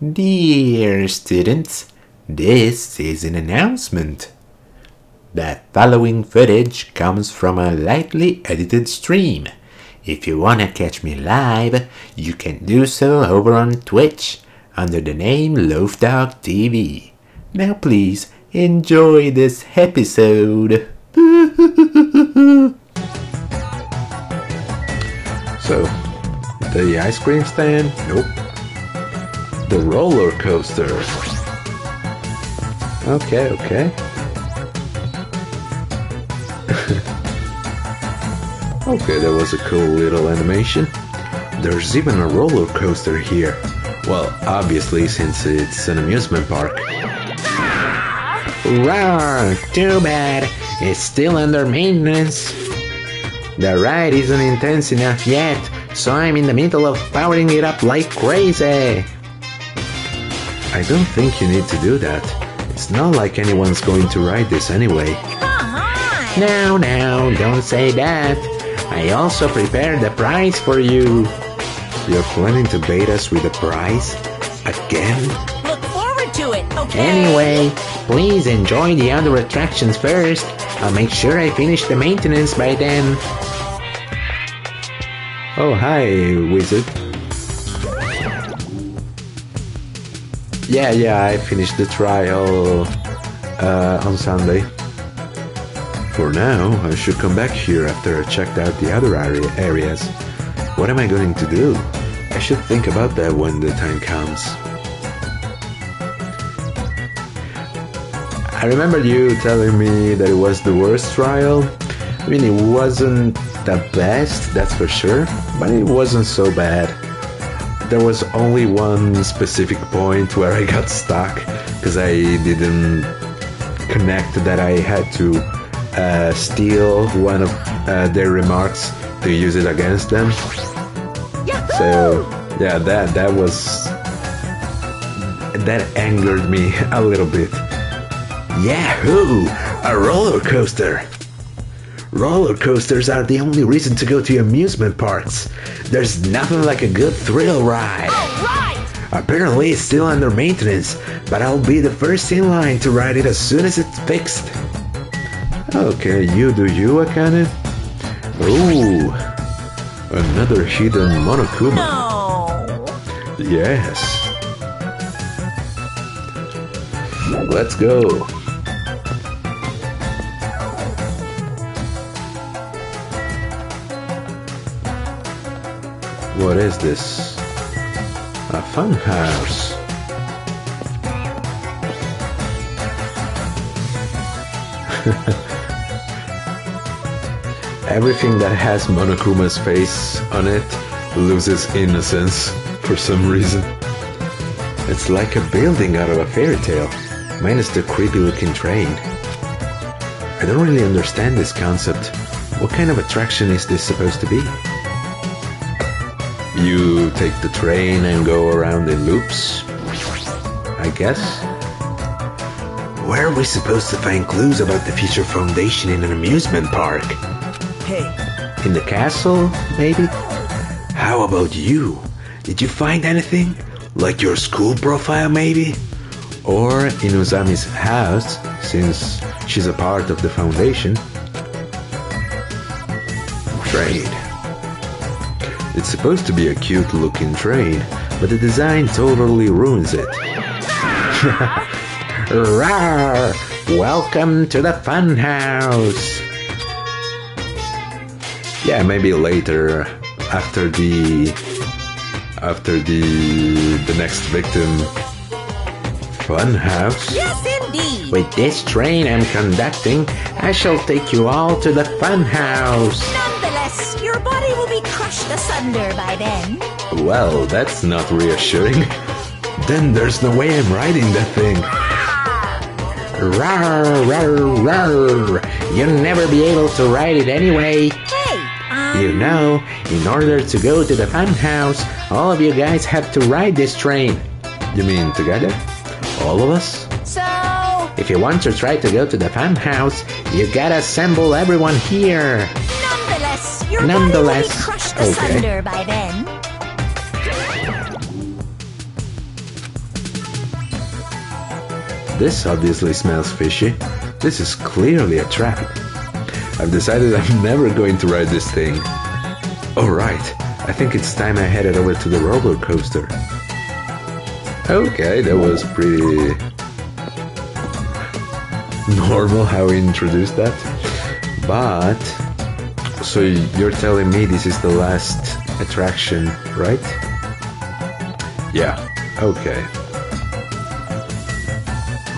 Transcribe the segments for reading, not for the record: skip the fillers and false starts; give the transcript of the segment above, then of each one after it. Dear students, this is an announcement. The following footage comes from a lightly edited stream. If you wanna catch me live, you can do so over on Twitch under the name LoafDawg TV. Now please enjoy this episode. So, the ice cream stand? Nope. The roller coaster. Okay, okay. Okay, that was a cool little animation. There's even a roller coaster here. Well, obviously, since it's an amusement park. Rawr! Too bad. It's still under maintenance. The ride isn't intense enough yet, so I'm in the middle of powering it up like crazy. I don't think you need to do that. It's not like anyone's going to ride this anyway. No, no, don't say that. I also prepared a prize for you. You're planning to bait us with a prize? Again? Look forward to it, okay? Anyway, please enjoy the other attractions first. I'll make sure I finish the maintenance by then. Oh, hi, wizard. Yeah, I finished the trial on Sunday. For now, I should come back here after I checked out the other areas. What am I going to do? I should think about that when the time comes. I remember you telling me that it was the worst trial. I mean, it wasn't the best, that's for sure, but it wasn't so bad. There was only one specific point where I got stuck because I didn't connect that I had to steal one of their remarks to use it against them. Yahoo! So yeah, that angered me a little bit. Yahoo! A roller coaster! Roller coasters are the only reason to go to amusement parks. There's nothing like a good thrill ride. All right. Apparently it's still under maintenance, but I'll be the first in line to ride it as soon as it's fixed. Okay, you do you, Akane. Ooh, another hidden Monokuma. No. Yes. Let's go. What is this? A fun house. Everything that has Monokuma's face on it loses innocence for some reason. It's like a building out of a fairy tale, minus the creepy looking train. I don't really understand this concept. What kind of attraction is this supposed to be? You take the train and go around in loops, I guess? Where are we supposed to find clues about the Future Foundation in an amusement park? Hey. In the castle, maybe? How about you? Did you find anything? Like your school profile, maybe? Or in Uzami's house, since she's a part of the Foundation? Trade. It's supposed to be a cute looking train, but the design totally ruins it. Rawr! Welcome to the fun house! Yeah, maybe later, after the next victim. Fun house? Yes, indeed! With this train I'm conducting, I shall take you all to the fun house! Nonetheless, your body will be crushed asunder by then. Well, that's not reassuring. Then there's no way I'm riding that thing. Rawr, rawr, rawr. You'll never be able to ride it anyway. Hey, you know, in order to go to the fun house, all of you guys have to ride this train. You mean together? All of us? So... If you want to try to go to the fun house, you gotta assemble everyone here. Your Nonetheless, crushed asunder by then. This obviously smells fishy. This is clearly a trap. I've decided I'm never going to ride this thing. Alright, I think it's time I headed over to the roller coaster. Okay, that was pretty normal how we introduced that. But, so you're telling me this is the last attraction, right? Yeah, okay.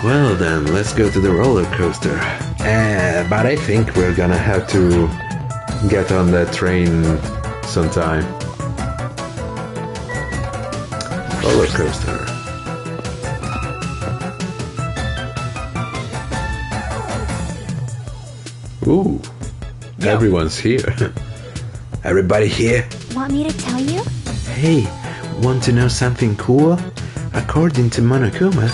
Well then, let's go to the roller coaster. But I think we're gonna have to get on that train sometime. Roller coaster. Ooh, no. Everyone's here. Everybody here? Want me to tell you? Hey, want to know something cool? According to Monokuma,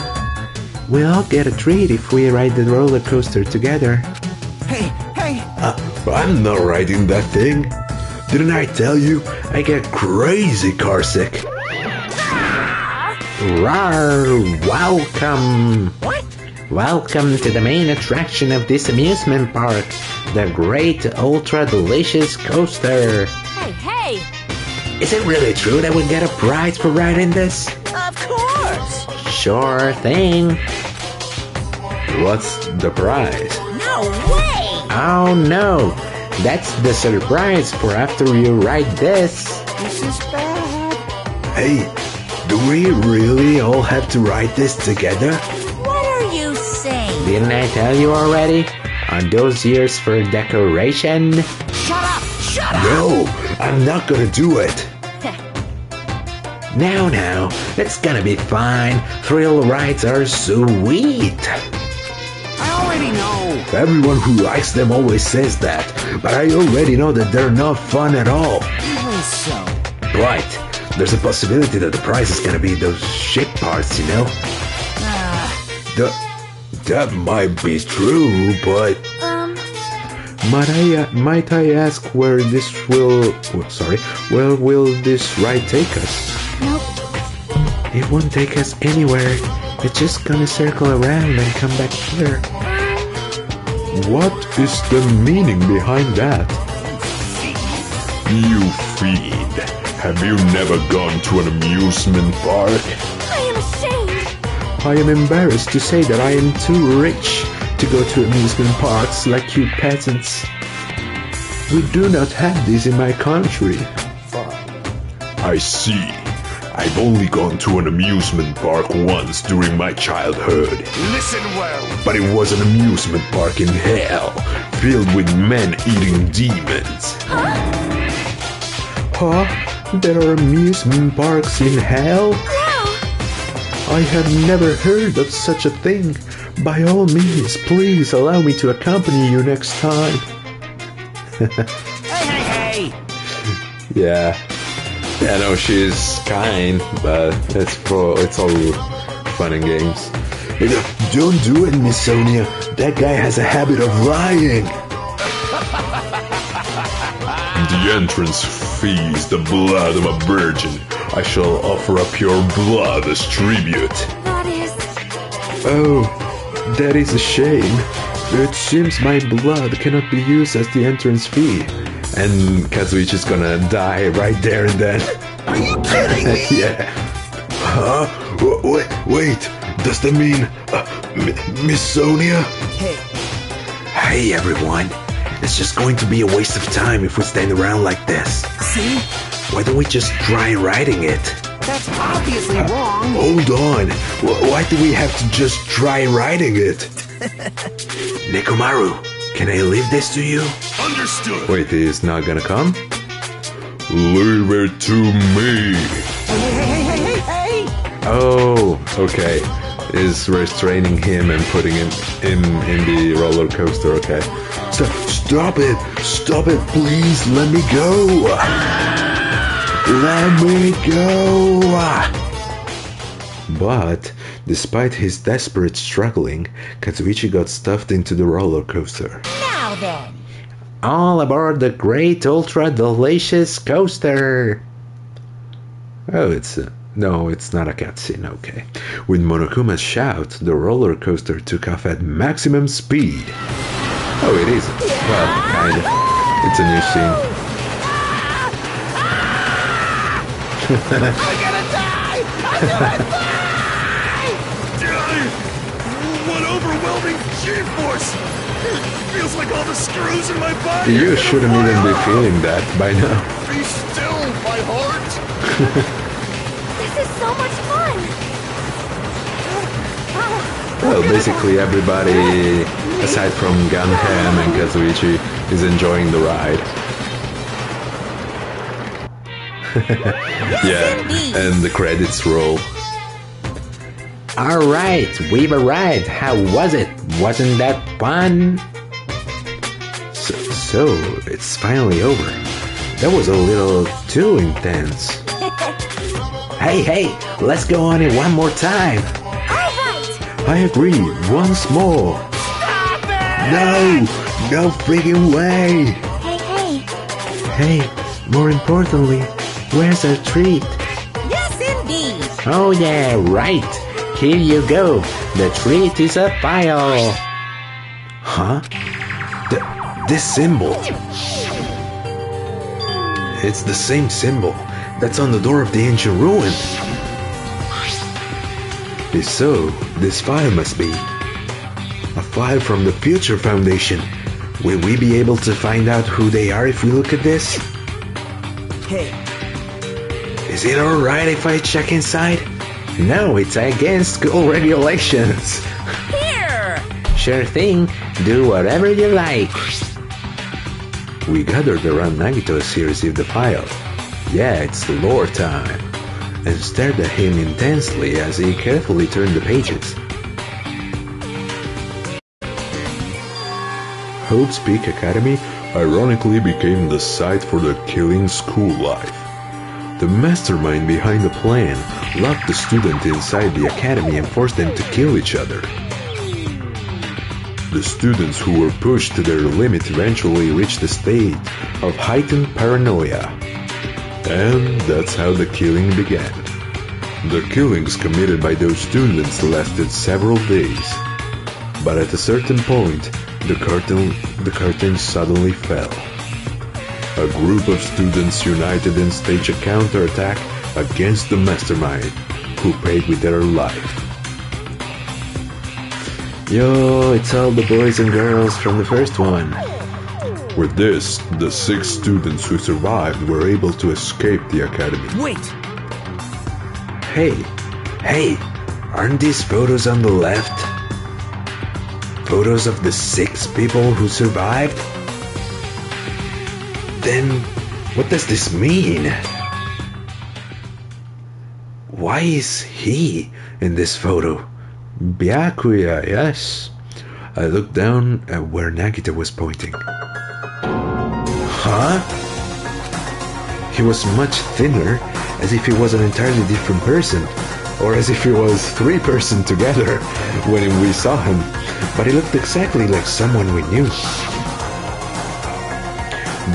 we all get a treat if we ride the roller coaster together. Hey, hey! I'm not riding that thing. Didn't I tell you? I get crazy car sick. Rawr! Welcome! What? Welcome to the main attraction of this amusement park, the Great Ultra Delicious Coaster. Hey, hey! Is it really true that we get a prize for riding this? Of course! Sure thing. What's the prize? No way! Oh no! That's the surprise for after you ride this. This is bad. Hey, do we really all have to ride this together? What are you saying? Didn't I tell you already? On those ears for decoration? Shut up! Shut up! No! I'm not gonna do it! Now, now, it's gonna be fine. Thrill rides are sweet. I already know. Everyone who likes them always says that, but I already know that they're not fun at all. Even so. Right. There's a possibility that the prize is gonna be those shit parts, you know? That might be true, but... Might I ask where this will... Oh, sorry. Where will this ride take us? Nope. It won't take us anywhere. It's just gonna circle around and come back here. What is the meaning behind that? You fiend. Have you never gone to an amusement park? I am ashamed. I am embarrassed to say that I am too rich to go to amusement parks like you peasants. We do not have these in my country. I see. I've only gone to an amusement park once during my childhood. Listen well! But it was an amusement park in hell, filled with men-eating demons. Huh? Huh? There are amusement parks in hell? No! I have never heard of such a thing. By all means, please allow me to accompany you next time. Hey, hey, hey! Yeah. I know she's kind, but it's all fun and games. Don't do it, Miss Sonia. That guy has a habit of lying. The entrance fee is the blood of a virgin. I shall offer up your blood as tribute. That is... Oh, that is a shame. It seems my blood cannot be used as the entrance fee. And Kazuichi's gonna die right there and then. Are you kidding me? Yeah. Huh? Wait. Does that mean Miss Sonia? Hey. Hey, everyone. It's just going to be a waste of time if we stand around like this. See? Why don't we just try riding it? That's obviously wrong. Hold on. Why do we have to just try riding it? Nekomaru, can I leave this to you? Understood. Wait, he's not gonna come? Leave it to me. Hey. Oh, okay. Is restraining him and putting him in the roller coaster, okay. Stop it, please, let me go. Let me go. But despite his desperate struggling, Kazuichi got stuffed into the roller coaster. Now then. All aboard the great ultra delicious coaster. Oh, no, it's not a cutscene, okay. With Monokuma's shout, the roller coaster took off at maximum speed. Oh, it is. Well, kind of. It's a new scene. I'm gonna die! I'm gonna die! What overwhelming G-force! It feels like all the screws in my body. You shouldn't even be feeling that by now. Be still, my heart! This is so much fun! Well, basically everybody, aside from Gundham and Kazuichi, is enjoying the ride. Yeah, and the credits roll. Alright, we've arrived! How was it? Wasn't that fun? So, it's finally over. That was a little too intense. Hey, let's go on it one more time. All right. I agree, once more. Stop it! No freaking way. Hey, more importantly, where's our treat? Yes, indeed. Oh, yeah, right. Here you go. The treat is a pile. Huh? This symbol. It's the same symbol. That's on the door of the ancient ruin. If so, this file must be a file from the Future Foundation. Will we be able to find out who they are if we look at this? Hey. Is it alright if I check inside? No, it's against school regulations. Here! Sure thing, do whatever you like. We gathered around Nagito's series of the file. Yeah, it's lore time. And stared at him intensely as he carefully turned the pages. Hope's Peak Academy ironically became the site for the killing school life. The mastermind behind the plan locked the student inside the academy and forced them to kill each other. The students who were pushed to their limit eventually reached a state of heightened paranoia. And that's how the killing began. The killings committed by those students lasted several days. But at a certain point, the curtain suddenly fell. A group of students united and staged a counterattack against the mastermind, who paid with their life. Yo, it's all the boys and girls from the first one. With this, the 6 students who survived were able to escape the academy. Wait! Hey! Aren't these photos on the left? Photos of the 6 people who survived? Then, what does this mean? Why is he in this photo? Byakuya, yes? I looked down at where Nagito was pointing. Huh? He was much thinner, as if he was an entirely different person, or as if he was 3 persons together when we saw him, but he looked exactly like someone we knew.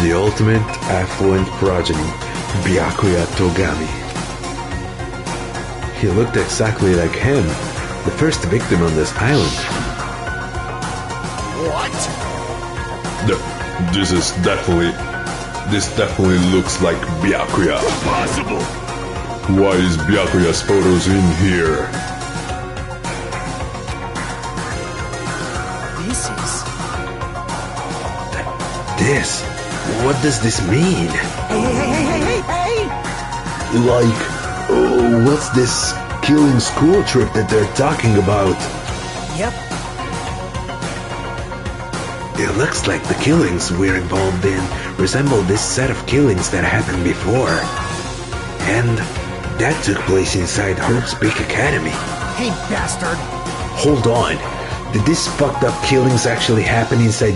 The ultimate affluent progeny, Byakuya Togami. He looked exactly like him, the first victim on this island. What? This definitely looks like Byakuya. Impossible! Why is Byakuya's photos in here? This? What does this mean? Hey! Like, what's this killing school trip that they're talking about? Yep. It looks like the killings we're involved in resemble this set of killings that happened before. And that took place inside Hope's Peak Academy. Hey, bastard! Hold on. Did these fucked up killings actually happen inside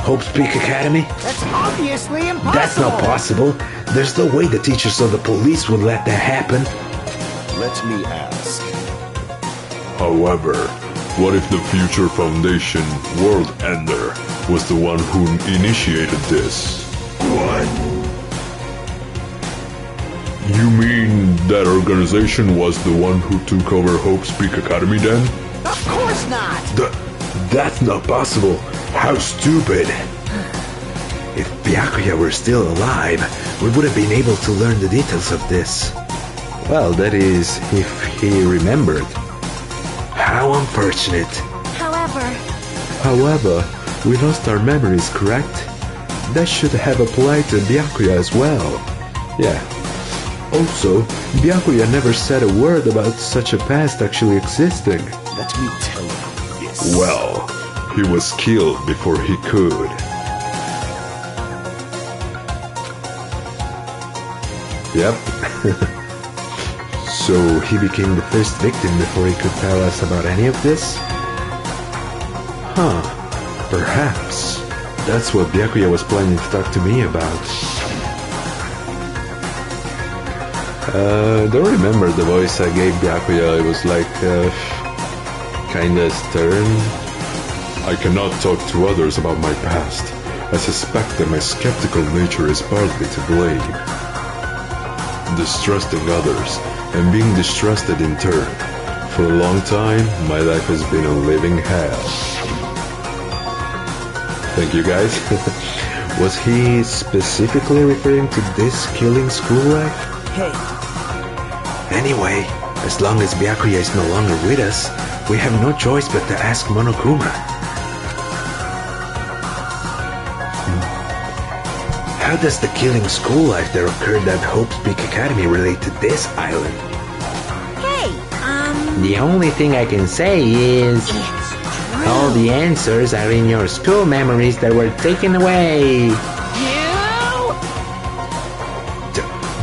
Hope's Peak Academy? That's obviously impossible! That's not possible. There's no way the teachers or the police would let that happen. Let me ask. However, what if the Future Foundation, World Ender, was the one who initiated this. What? You mean that organization was the one who took over Hope's Peak Academy then? Of course not! That's not possible! How stupid! If Byakuya were still alive, we would have been able to learn the details of this. Well, that is, if he remembered. How unfortunate. However, we lost our memories, correct? That should have applied to Byakuya as well. Yeah. Also, Byakuya never said a word about such a past actually existing. Let me tell you this. Well, he was killed before he could. Yep. So he became the first victim before he could tell us about any of this? Huh, perhaps. That's what Byakuya was planning to talk to me about. Don't remember the voice I gave Byakuya, it was like, kinda stern. I cannot talk to others about my past. I suspect that my skeptical nature is partly to blame. Distrusting others, and being distrusted in turn. For a long time, my life has been a living hell. Thank you guys. Was he specifically referring to this killing school life? Hey. Anyway, as long as Byakuya is no longer with us, we have no choice but to ask Monokuma. How does the killing school life that occurred at Hope's Peak Academy relate to this island? Hey, The only thing I can say is... all the answers are in your school memories that were taken away! You?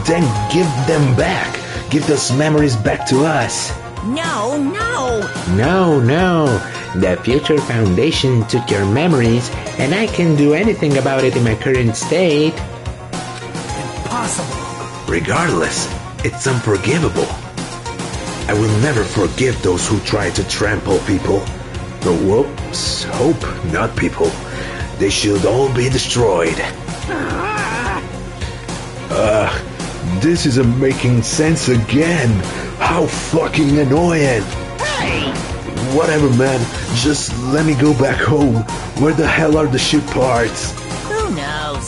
Then give them back! Give those memories back to us! No, no! No, no! The Future Foundation took your memories, and I can't do anything about it in my current state. Impossible. Regardless, it's unforgivable. I will never forgive those who try to trample people. The whoops, hope, not people. They should all be destroyed. This isn't making sense again. How fucking annoying. Hey! Whatever, man. Just let me go back home. Where the hell are the ship parts? Who knows?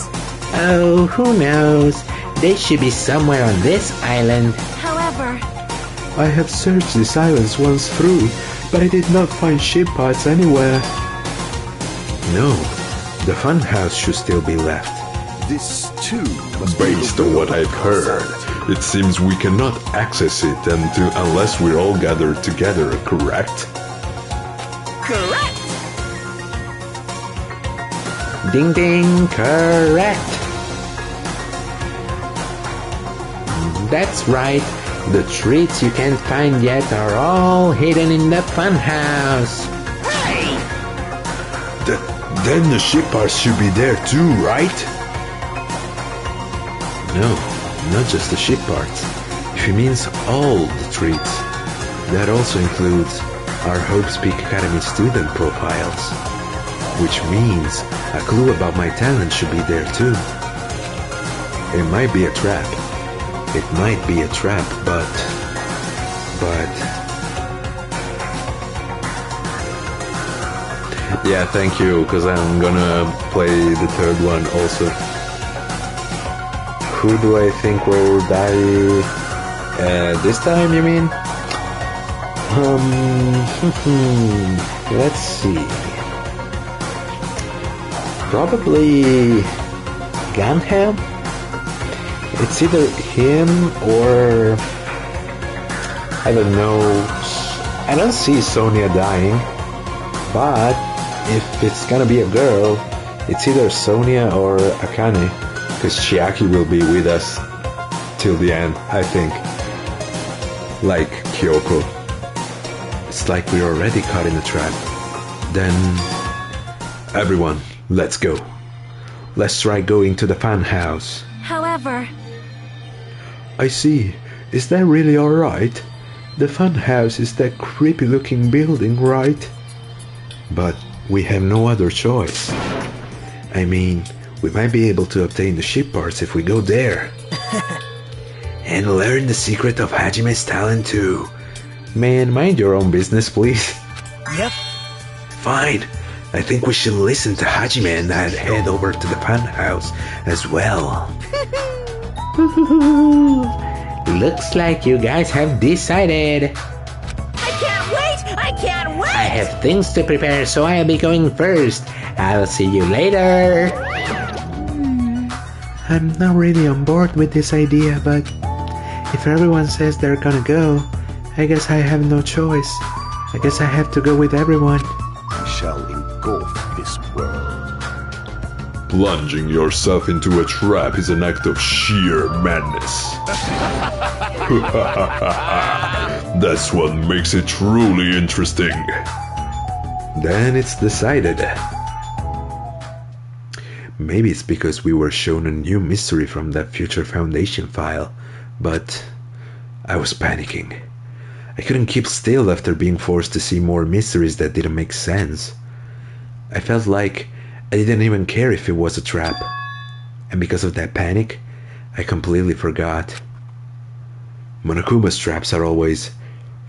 Oh, who knows? They should be somewhere on this island. However... I have searched this island once through, but I did not find ship parts anywhere. No. The funhouse should still be left. This, too, was based on what I've heard. It seems we cannot access it unless we're all gathered together, correct? Correct! Ding ding, correct! That's right, the treats you can't find yet are all hidden in the funhouse! Hey! Then the ship parts should be there too, right? No, not just the ship parts. She means all the treats. That also includes our Hope's Peak Academy student profiles, which means a clue about my talent should be there too. It might be a trap. It might be a trap, but... Yeah, thank you, because I'm gonna play the third one also. Who do I think will die this time, you mean? Let's see. Probably Gundham? It's either him or... I don't know. I don't see Sonia dying, but if it's gonna be a girl, it's either Sonia or Akane, because Chiaki will be with us till the end, I think. Like Kyoko. It's like we're already caught in the trap. Then... everyone, let's go. Let's try going to the fan house. However... I see. Is that really alright? The fan house is that creepy looking building, right? But we have no other choice. I mean, we might be able to obtain the ship parts if we go there. And learn the secret of Hajime's talent too. Man, mind your own business, please. Yep. Fine. I think we should listen to Hajime and I'd head over to the pan house as well. Looks like you guys have decided. I can't wait! I can't wait! I have things to prepare, so I'll be going first. I'll see you later. I'm not really on board with this idea, but if everyone says they're gonna go, I guess I have no choice. I guess I have to go with everyone. I shall engulf this world. Plunging yourself into a trap is an act of sheer madness. That's what makes it truly interesting. Then it's decided. Maybe it's because we were shown a new mystery from that Future Foundation file, but I was panicking. I couldn't keep still after being forced to see more mysteries that didn't make sense. I felt like I didn't even care if it was a trap. And because of that panic, I completely forgot. Monokuma's traps are always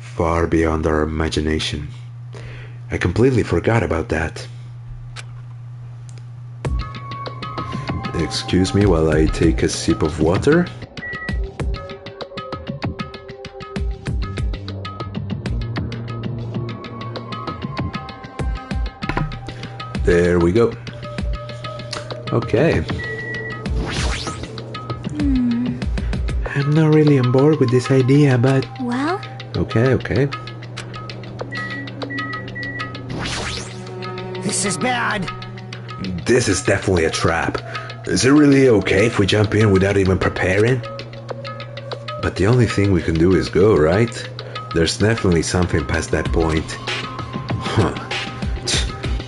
far beyond our imagination. I completely forgot about that. Excuse me while I take a sip of water. There we go. Okay. I'm not really on board with this idea, but... Well? Okay, okay. This is bad! This is definitely a trap. Is it really okay if we jump in without even preparing? But the only thing we can do is go, right? There's definitely something past that point. Huh.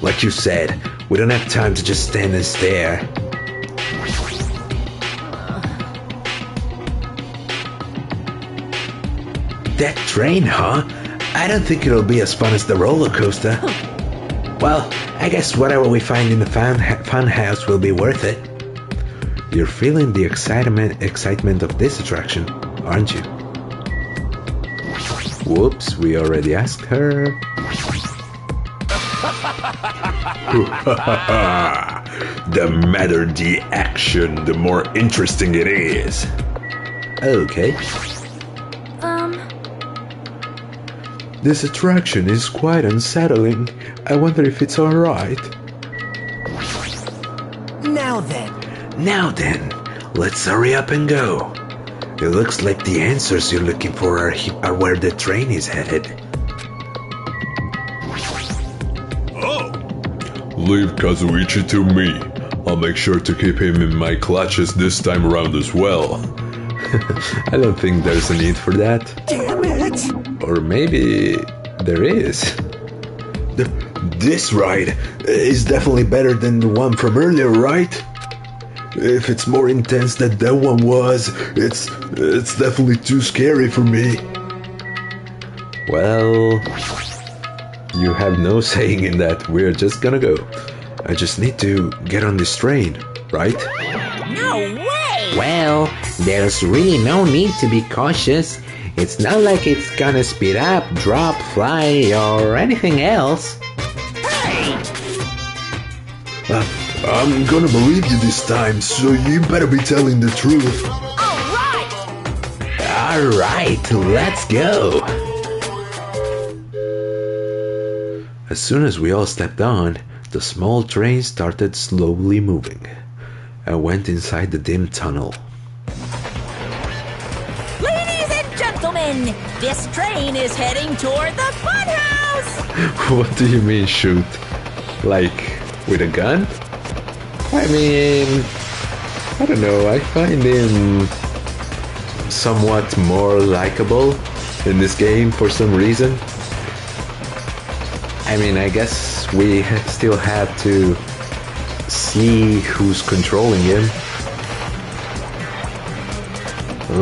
Like you said, we don't have time to just stand and stare. That train, huh? I don't think it'll be as fun as the roller coaster. Well, I guess whatever we find in the fun house will be worth it. You're feeling the excitement of this attraction, aren't you? Whoops, we already asked her. The madder the action, the more interesting it is. Okay. This attraction is quite unsettling. I wonder if it's alright. Now then. Now then, let's hurry up and go. It looks like the answers you're looking for are where the train is headed. Oh! Leave Kazuichi to me. I'll make sure to keep him in my clutches this time around as well. I don't think there's a need for that. Damn it! Or maybe there is. This ride is definitely better than the one from earlier, right? If it's more intense than that one was, it's definitely too scary for me. Well, you have no saying in that. We're just gonna go. I just need to get on this train, right? No way! Well, there's really no need to be cautious. It's not like it's gonna speed up, drop, fly, or anything else. Hey! I'm gonna believe you this time, so you better be telling the truth. Alright, let's go! As soon as we all stepped on, the small train started slowly moving. I went inside the dim tunnel. Ladies and gentlemen, this train is heading toward the funhouse! What do you mean, shoot? Like, with a gun? I mean, I don't know, I find him somewhat more likable in this game for some reason. I mean, I guess we still have to see who's controlling him.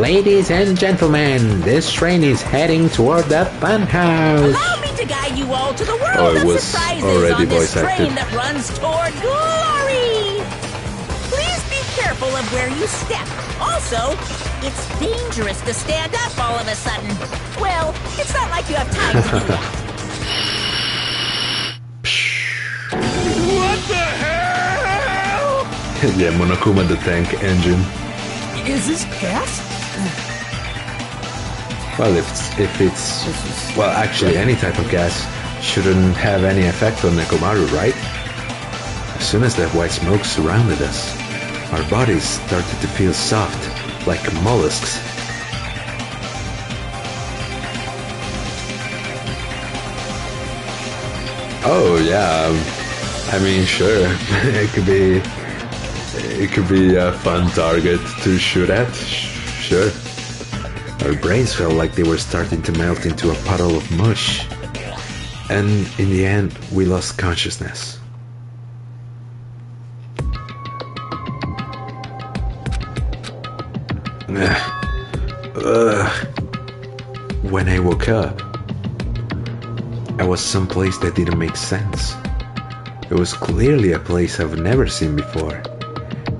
Ladies and gentlemen, this train is heading toward the funhouse. Allow me to guide you all to the world of surprises on this train that runs toward glory. Please be careful of where you step. Also, it's dangerous to stand up all of a sudden. Well, it's not like you have time to do that. What the hell? Yeah, Monokuma the tank engine. Is this gas? Well, well, actually, any type of gas shouldn't have any effect on Nekomaru, right? As soon as that white smoke surrounded us, our bodies started to feel soft, like mollusks. Oh yeah, I mean, sure, it could be a fun target to shoot at. Sure. Our brains felt like they were starting to melt into a puddle of mush. And in the end, we lost consciousness. When I woke up, I was someplace that didn't make sense. It was clearly a place I've never seen before.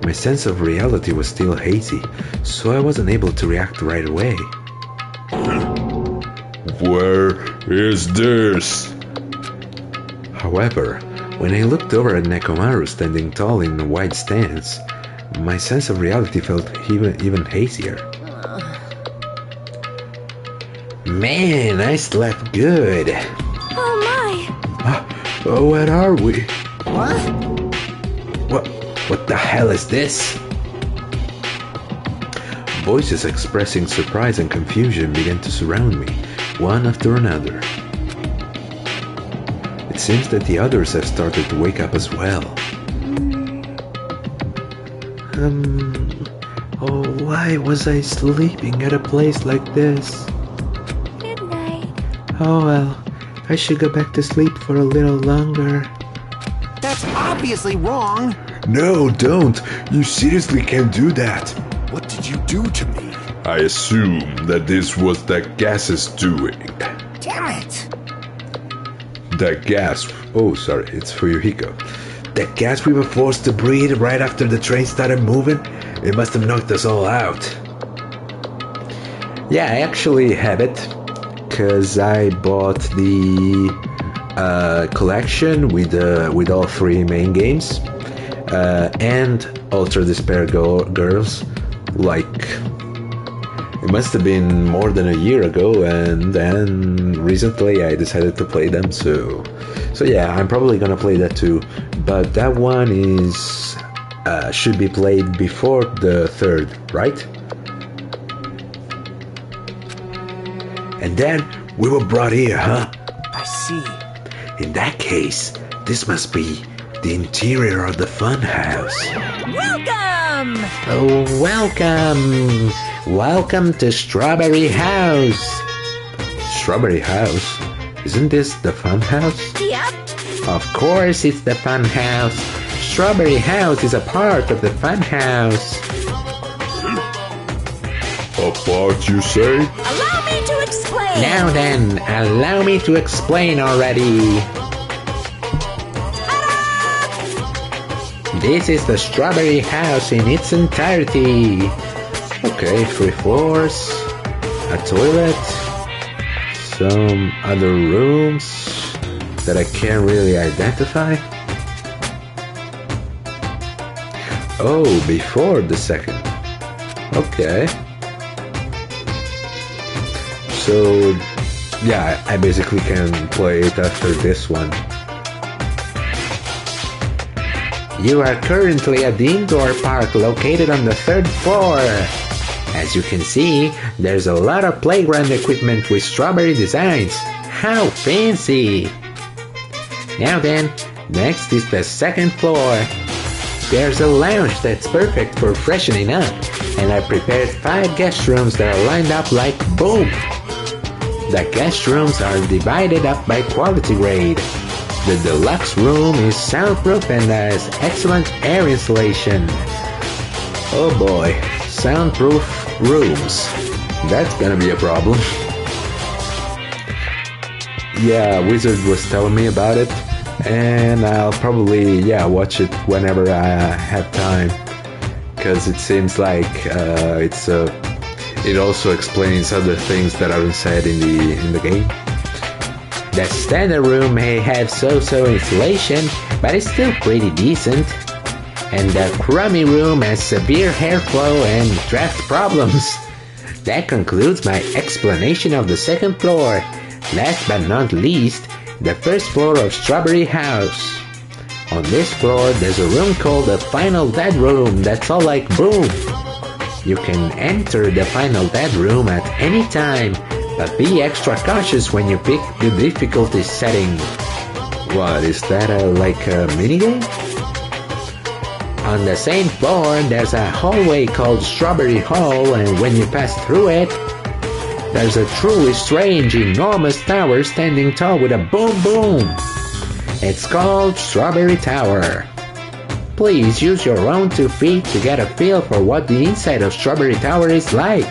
My sense of reality was still hazy, so I wasn't able to react right away. Where is this? However, when I looked over at Nekomaru standing tall in a wide stance, my sense of reality felt even hazier. Man, I slept good. Oh my! What are we? What? What the hell is this? Voices expressing surprise and confusion began to surround me, one after another. It seems that the others have started to wake up as well. Oh, why was I sleeping at a place like this? Good night. Oh well, I should go back to sleep for a little longer. That's obviously wrong! No, don't! You seriously can't do that! What did you do to me? I assume that this was the gas's doing. Damn it! The gas... Oh, sorry, it's Fuyuhiko. The gas we were forced to breathe right after the train started moving? It must have knocked us all out. Yeah, I actually have it. Because I bought the collection with all three main games. And Ultra Despair Girls, like, it must have been more than a year ago, and then recently I decided to play them, so yeah, I'm probably gonna play that too, but that one is, should be played before the third, right? And then, we were brought here, huh? I see. In that case, this must be the interior of the funhouse. Welcome! Oh, welcome! Welcome to Strawberry House! Strawberry House? Isn't this the funhouse? Yep. Of course it's the funhouse. Strawberry House is a part of the funhouse. A part, you say? Allow me to explain! Now then, allow me to explain already! This is the Strawberry House in its entirety. Okay, 3 floors, a toilet, some other rooms that I can't really identify. Oh, before the second. Okay. So, yeah, I basically can play it after this one. You are currently at the indoor park located on the 3rd floor. As you can see, there's a lot of playground equipment with strawberry designs. How fancy! Now then, next is the 2nd floor. There's a lounge that's perfect for freshening up, and I prepared 5 guest rooms that are lined up like boom. The guest rooms are divided up by quality grade. The deluxe room is soundproof and has excellent air insulation. Oh boy, soundproof rooms. That's gonna be a problem. yeah, Wizard was telling me about it, and I'll probably, yeah, watch it whenever I have time, because it seems like it also explains other things that aren't said in the game. The standard room may have so-so insulation, but it's still pretty decent. And the crummy room has severe airflow and draft problems. That concludes my explanation of the second floor. Last but not least, the first floor of Strawberry House. On this floor there's a room called the Final Dead Room that's all like boom. You can enter the Final Dead Room at any time, but be extra cautious when you pick the difficulty setting. What is that, like a minigame? On the same floor there's a hallway called Strawberry Hall, and when you pass through it, there's a truly strange, enormous tower standing tall with a boom boom. It's called Strawberry Tower. Please use your own 2 feet to get a feel for what the inside of Strawberry Tower is like.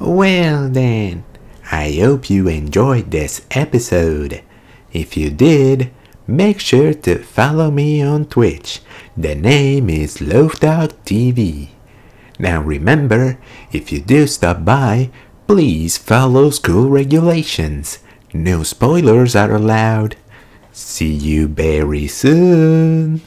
Well then, I hope you enjoyed this episode. If you did, make sure to follow me on Twitch. The name is LoafDawg TV. Now remember, if you do stop by, please follow school regulations. No spoilers are allowed. See you very soon!